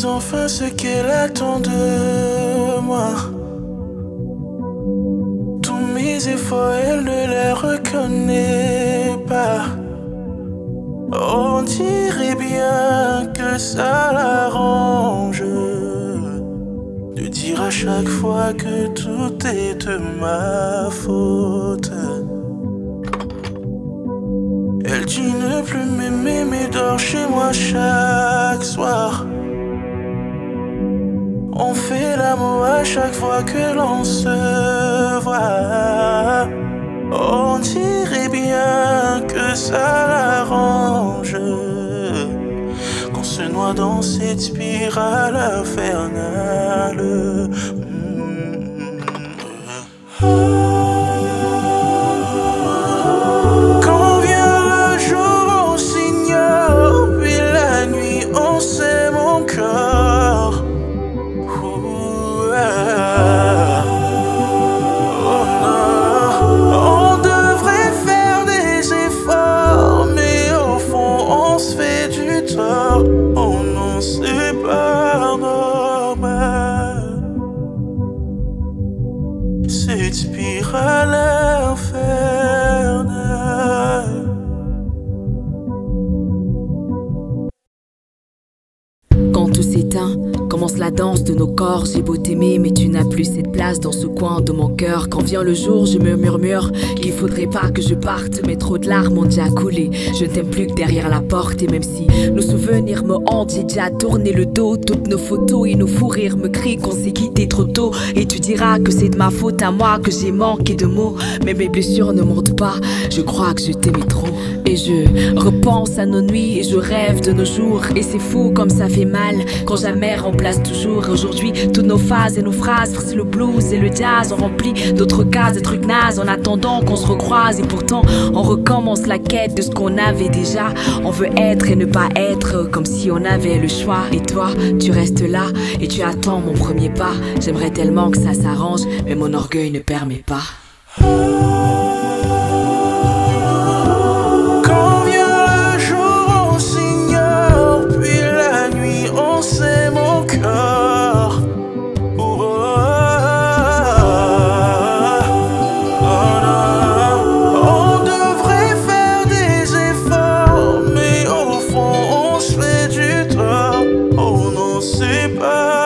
suis enfin ce qu'elle attend de moi. Tous mes efforts, elle ne les reconnaît pas. On dirait bien que ça l'arrange de dire à chaque fois que tout est de ma faute. Elle dit ne plus m'aimer mais dort chez moi chaque soir. On fait l'amour à chaque fois que l'on se voit. On dirait bien que ça l'arrange qu'on se noie dans cette spirale infernale. Cette spirale infernale. Quand tout s'éteint, commence la danse de nos corps. J'ai beau t'aimer mais tu n'as plus cette place dans ce coin de mon cœur. Quand vient le jour, je me murmure qu'il faudrait pas que je parte, mais trop de larmes ont déjà coulé. Je ne t'aime plus que derrière la porte. Et même si nos souvenirs me hantent, j'ai déjà tourné le dos. Toutes nos photos et nos fous rires me crient qu'on s'est quitté trop tôt. Et tu diras que c'est de ma faute à moi, que j'ai manqué de mots. Mais mes blessures ne montent pas, je crois que je t'aimais trop. Et je repense à nos nuits et je rêve de nos jours. Et c'est fou comme ça fait mal quand jamais on place toujours. Aujourd'hui, toutes nos phases et nos phrases, le blues et le jazz, on remplit d'autres cases, des trucs nazes, en attendant qu'on se recroise. Et pourtant, on recommence la quête de ce qu'on avait déjà. On veut être et ne pas être, comme si on avait le choix. Et toi, tu restes là et tu attends mon premier pas. J'aimerais tellement que ça s'arrange, mais mon orgueil ne permet pas. C'est pas